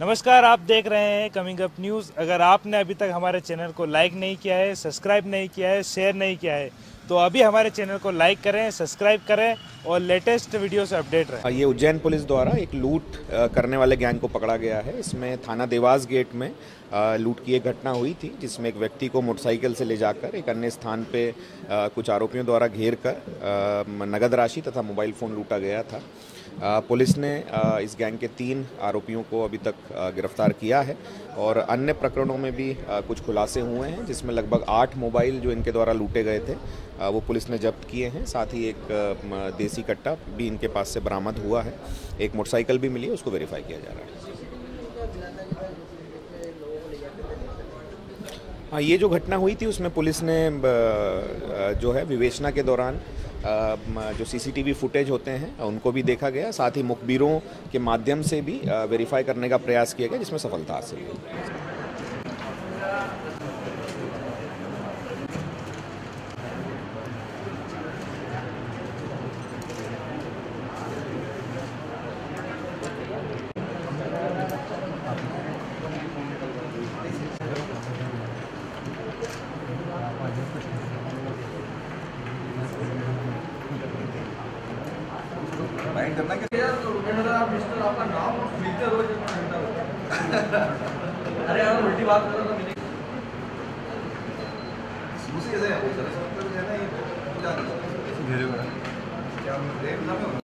नमस्कार, आप देख रहे हैं कमिंग अप न्यूज़। अगर आपने अभी तक हमारे चैनल को लाइक नहीं किया है, सब्सक्राइब नहीं किया है, शेयर नहीं किया है तो अभी हमारे चैनल को लाइक करें, सब्सक्राइब करें और लेटेस्ट वीडियो से अपडेट रहें। ये उज्जैन पुलिस द्वारा एक लूट करने वाले गैंग को पकड़ा गया है। इसमें थाना देवास गेट में लूट की एक घटना हुई थी, जिसमें एक व्यक्ति को मोटरसाइकिल से ले जाकर एक अन्य स्थान पे कुछ आरोपियों द्वारा घेर कर नगद राशि तथा मोबाइल फ़ोन लूटा गया था। पुलिस ने इस गैंग के 3 आरोपियों को अभी तक गिरफ्तार किया है और अन्य प्रकरणों में भी कुछ खुलासे हुए हैं, जिसमें लगभग 8 मोबाइल जो इनके द्वारा लूटे गए थे वो पुलिस ने जब्त किए हैं। साथ ही एक देसी कट्टा भी इनके पास से बरामद हुआ है। एक मोटरसाइकिल भी मिली है, उसको वेरीफाई किया जा रहा है। हाँ, ये जो घटना हुई थी उसमें पुलिस ने जो है विवेचना के दौरान जो सीसीटीवी फुटेज होते हैं उनको भी देखा गया, साथ ही मुखबिरों के माध्यम से भी वेरीफाई करने का प्रयास किया गया, जिसमें सफलता हासिल हुई। करना मिस्टर आपका नाम अरे यार उल्टी बात कर रहा था। है क्या